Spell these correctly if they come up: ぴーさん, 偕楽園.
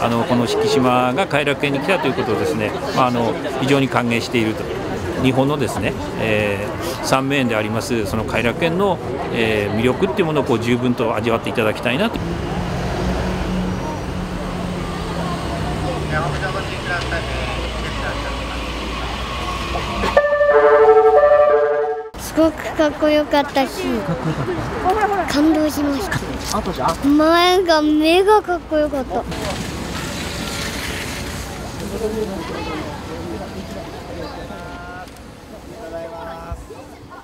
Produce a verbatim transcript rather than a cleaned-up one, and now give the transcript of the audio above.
あのこの敷島が偕楽園に来たということをですね、まあ、あの非常に歓迎していると、日本のですね、えー、三名園でありますその偕楽園の、えー、魅力っていうものをこう十分と味わっていただきたいなと。すごくかっこよかったし、感動しました。前が目がかっこよかった。ただいま。